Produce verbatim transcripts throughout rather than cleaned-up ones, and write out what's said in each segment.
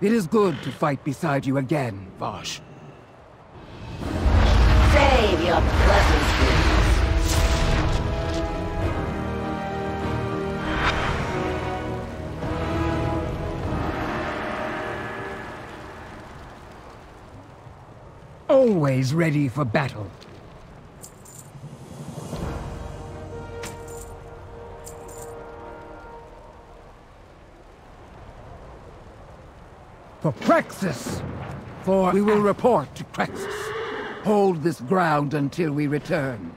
It is good to fight beside you again, Vosh. Save your pleasantries. Always ready for battle. For Praxis! For we will report to Praxis. Hold this ground until we return.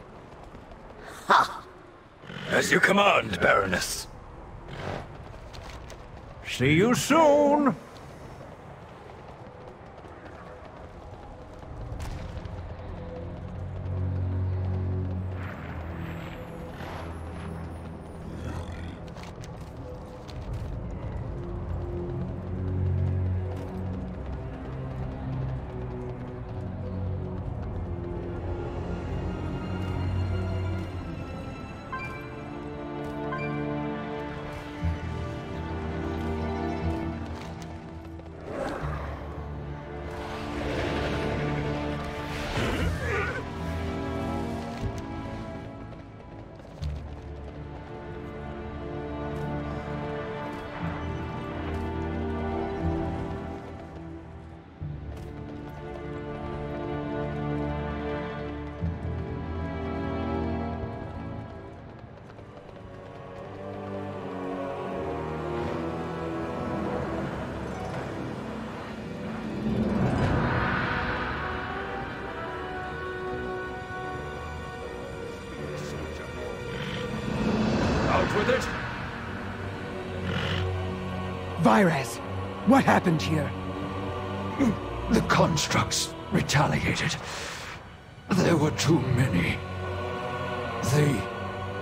Ha! As you command, Baroness. See you soon! Virus, what happened here? The constructs retaliated. There were too many. They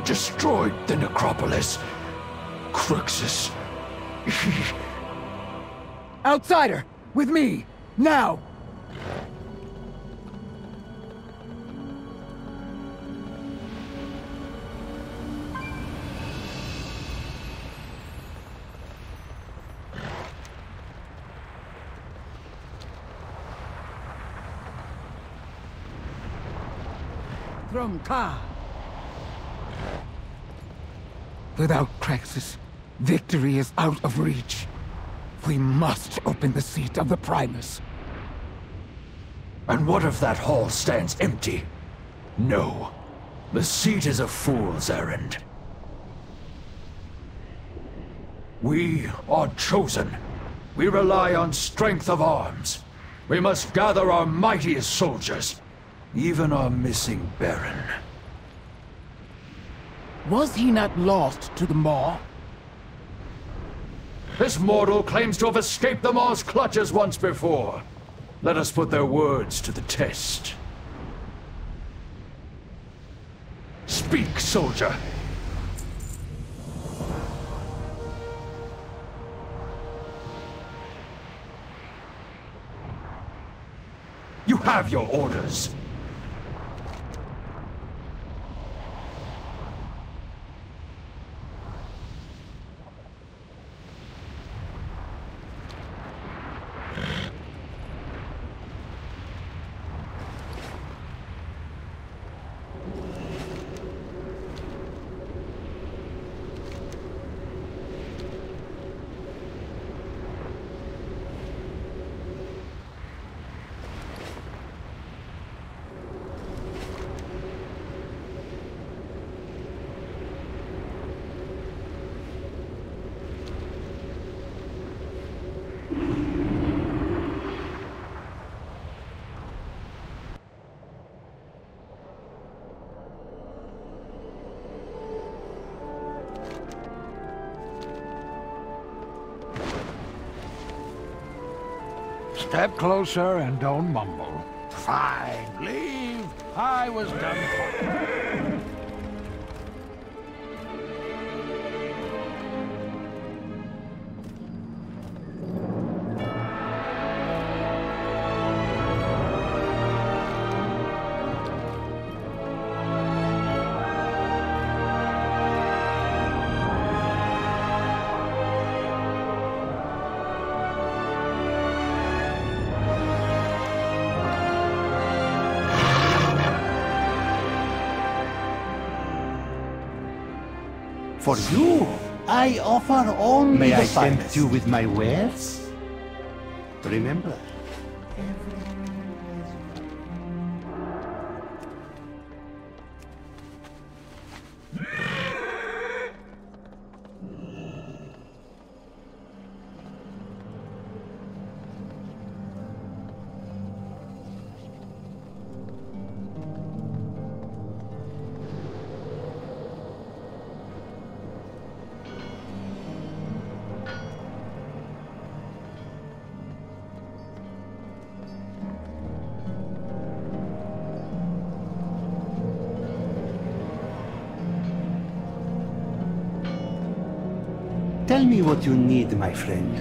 destroyed the necropolis. Kraxxus. Outsider, with me, now! Without Kraxxus, victory is out of reach. We must open the seat of the Primus. And what if that hall stands empty? No. The seat is a fool's errand. We are chosen. We rely on strength of arms. We must gather our mightiest soldiers. Even our missing Baron. Was he not lost to the Maw? This mortal claims to have escaped the Maw's clutches once before. Let us put their words to the test. Speak, soldier. You have your orders. Step closer and don't mumble. Fine, leave. I was done for. for you, I offer only May the I tempt you with my wares? Remember, tell me what you need, my friend.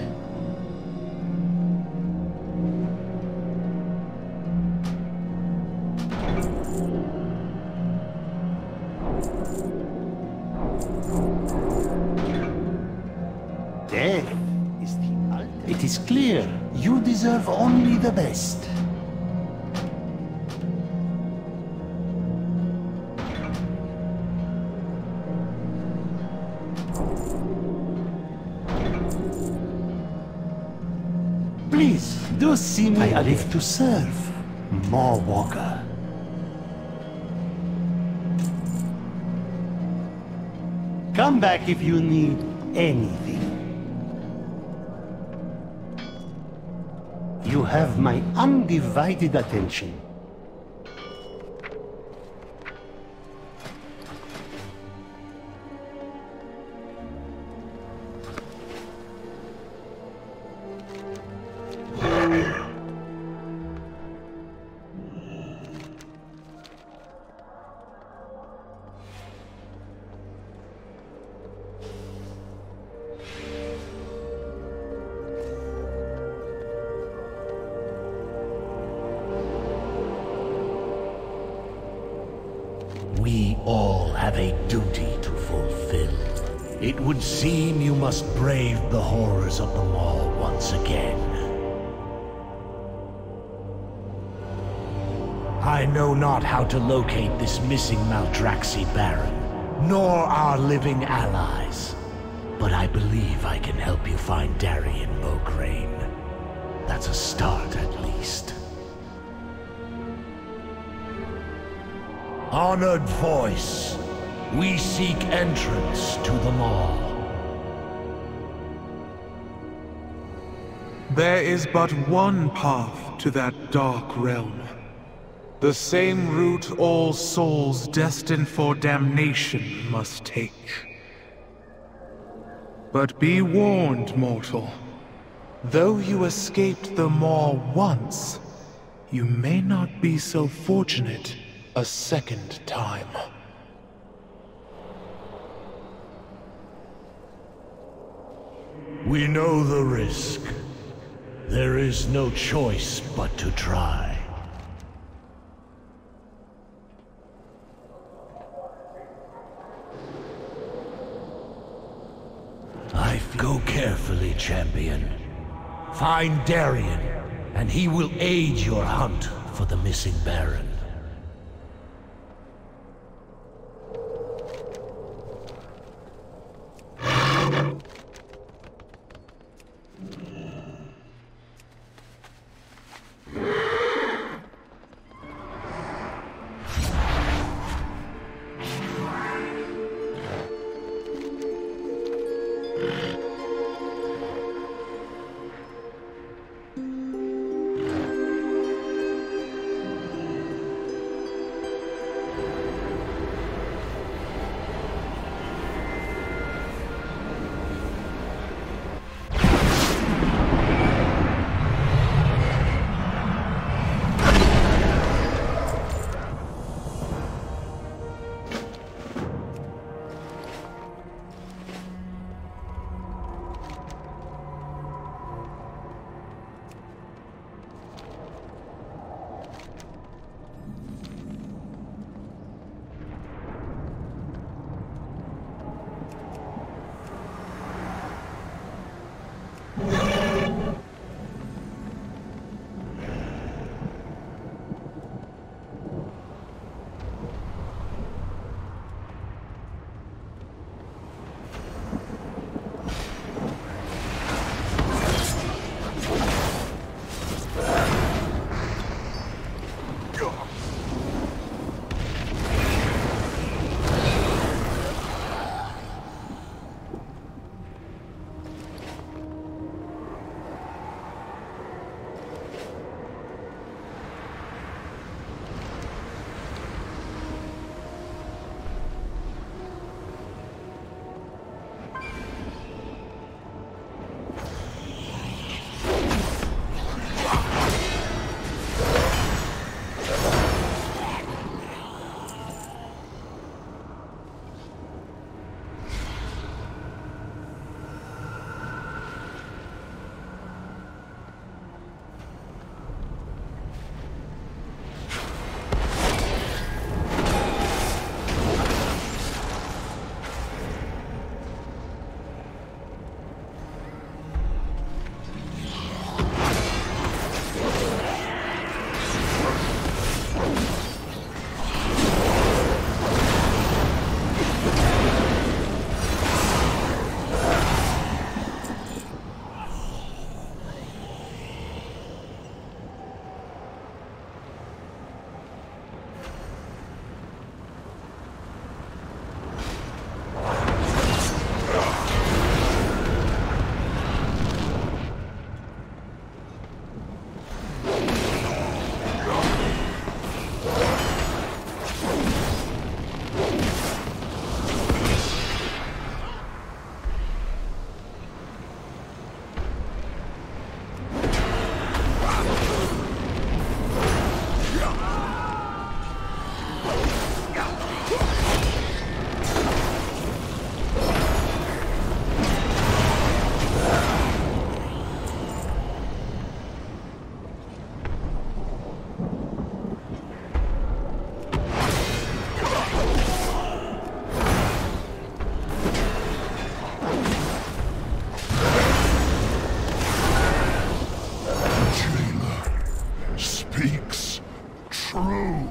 Death is the ultimate. It is clear you deserve only the best. Do see me, I live to serve, Maw Walker. Come back if you need anything. You have my undivided attention. We all have a duty to fulfill. It would seem you must brave the horrors of the Maw once again. I know not how to locate this missing Maldraxxi Baron, nor our living allies. But I believe I can help you find Darien, Bokrane. That's a start, at least. Honored voice, we seek entrance to the Maw. There is but one path to that dark realm. The same route all souls destined for damnation must take. But be warned, mortal. Though you escaped the Maw once, you may not be so fortunate a second time. We know the risk. There is no choice but to try. I go carefully, champion. Find Darien, and he will aid your hunt for the missing Baron. speaks true.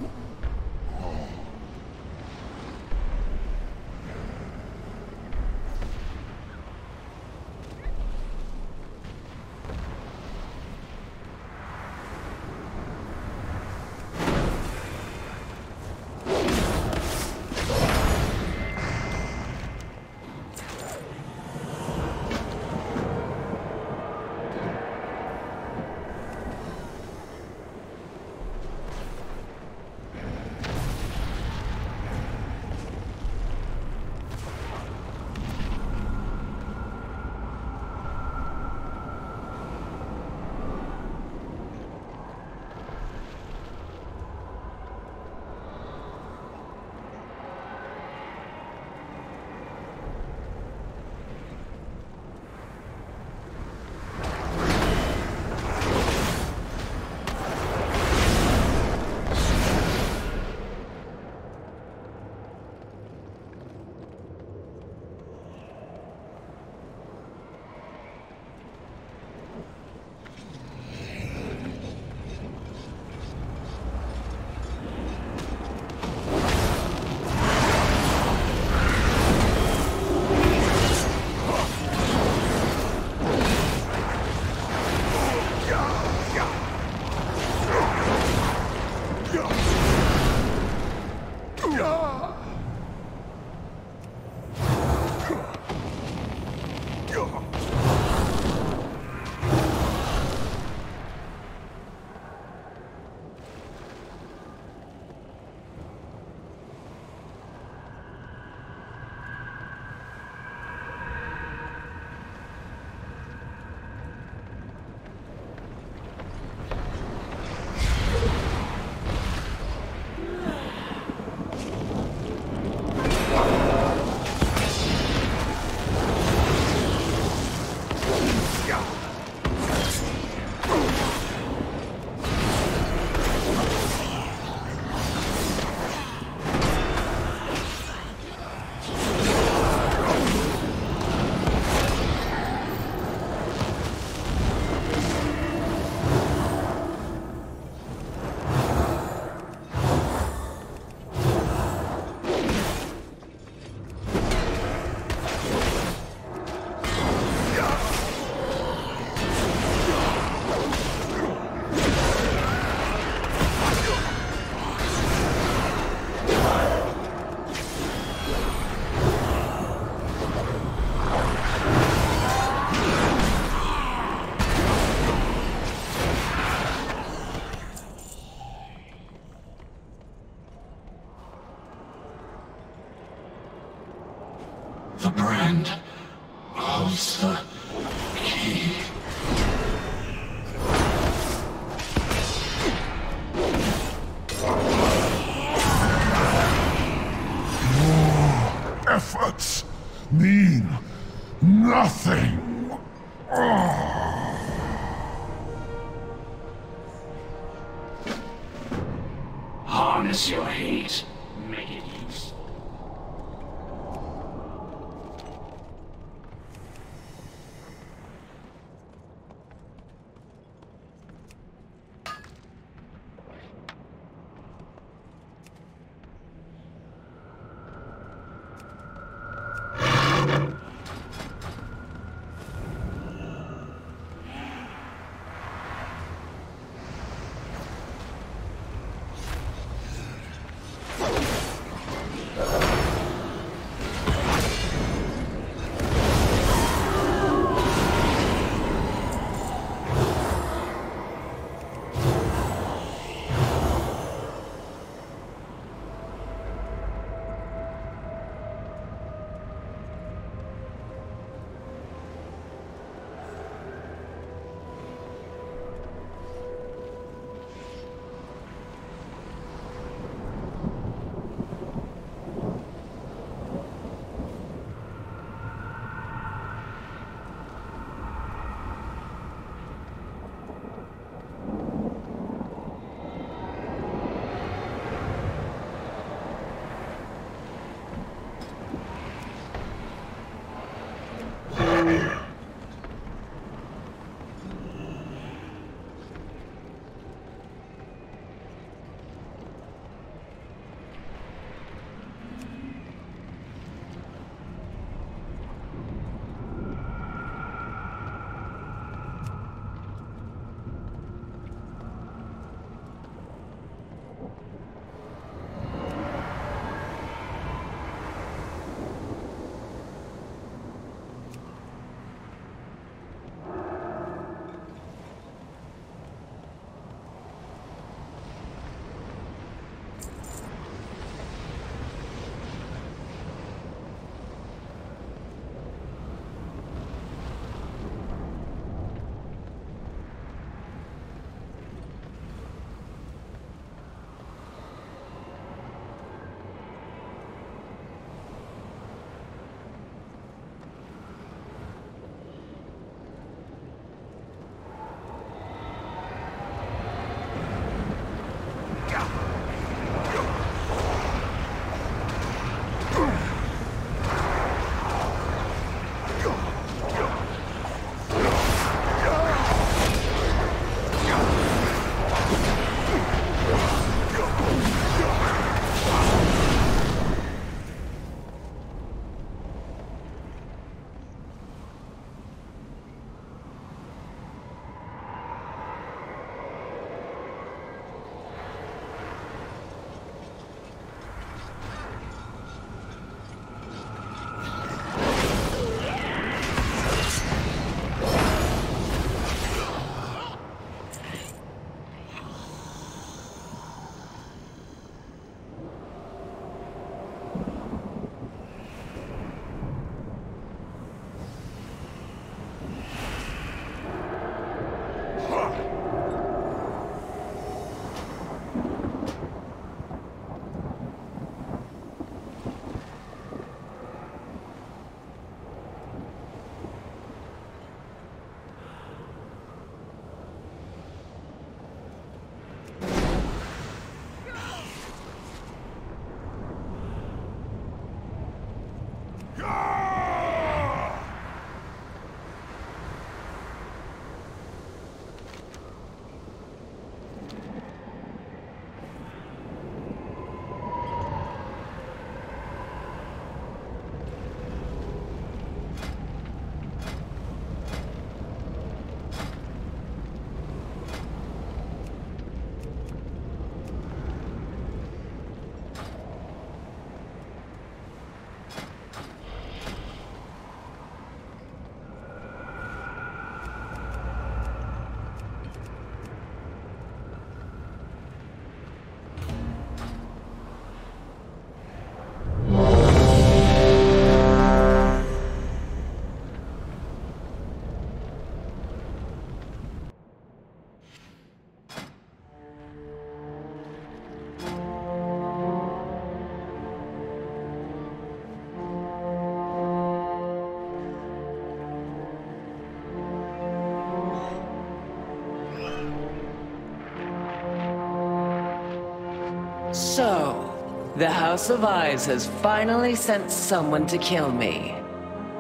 So, the House of Eyes has finally sent someone to kill me.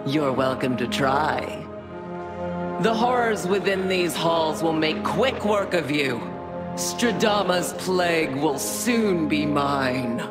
You're welcome to try. The horrors within these halls will make quick work of you. Stridama's plague will soon be mine.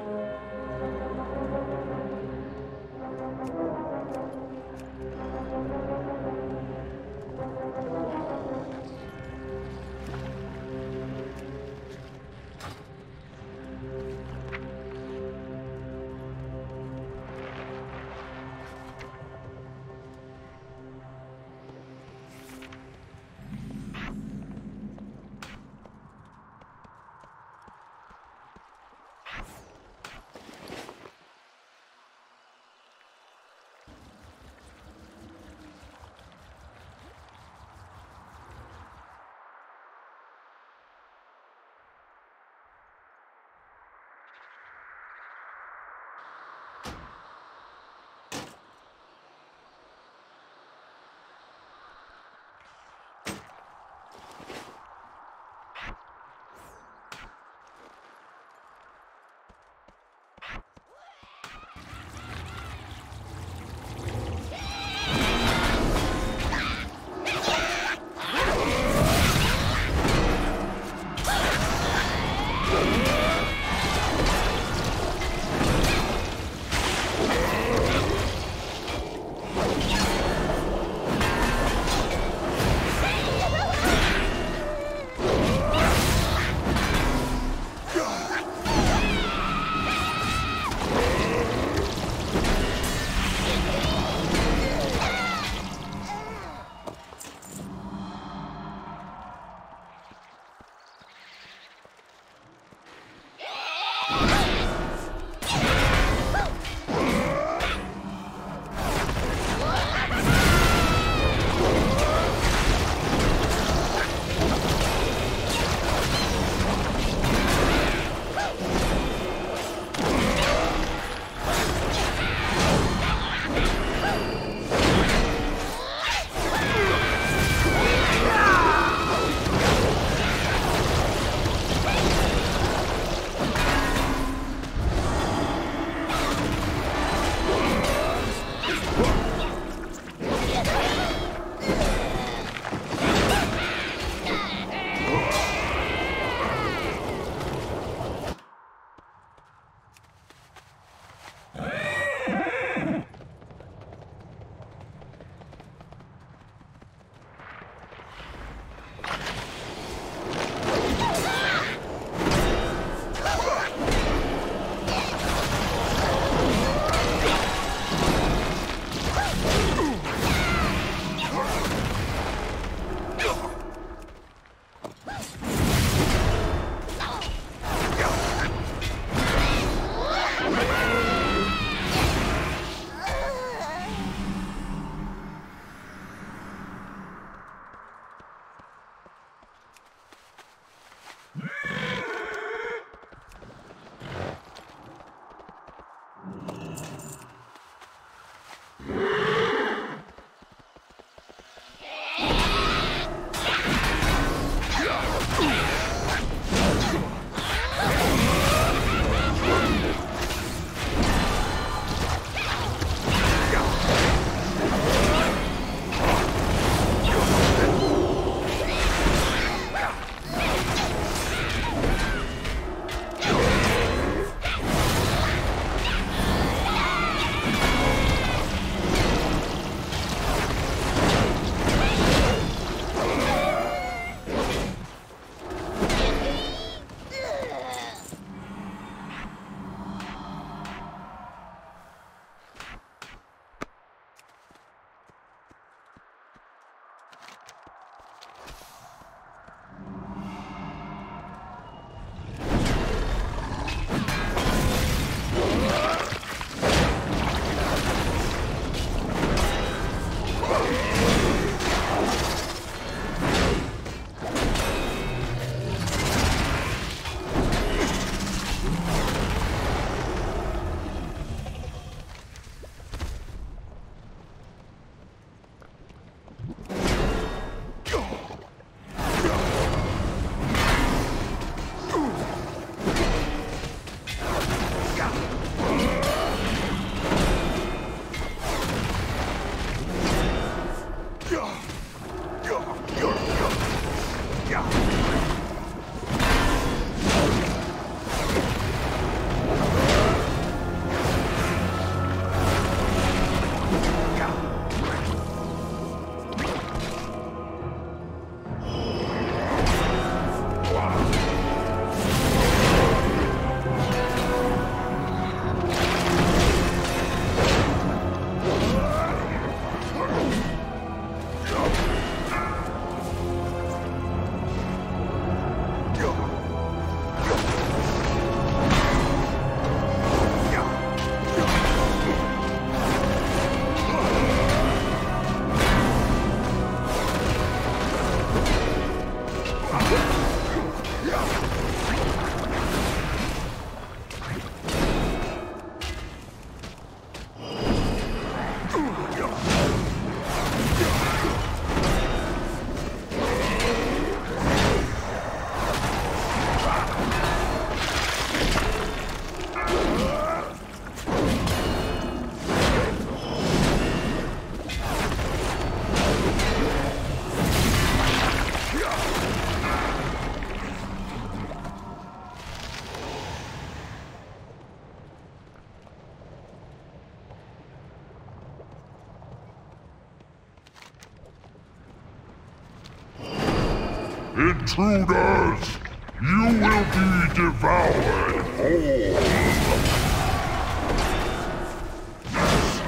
intruders! You will be devoured whole!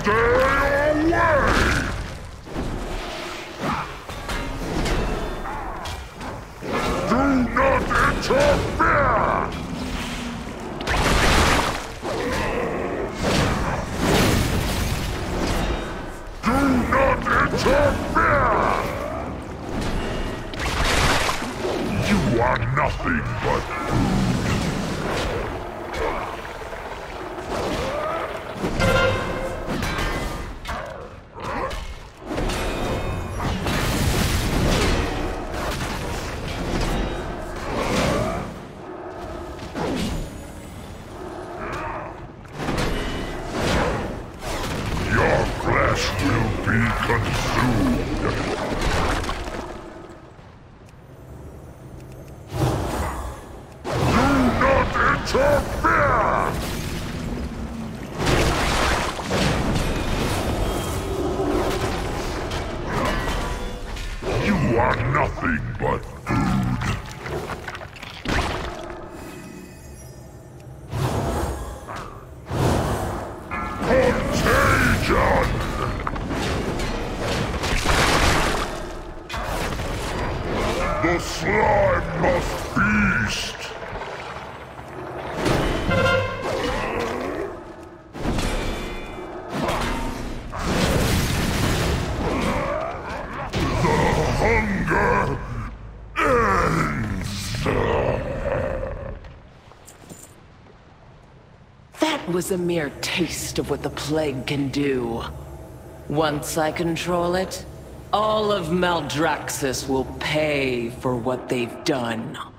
Stay away! Do not interfere! Do not interfere! You are nothing but was a mere taste of what the plague can do. Once I control it, all of Maldraxxus will pay for what they've done.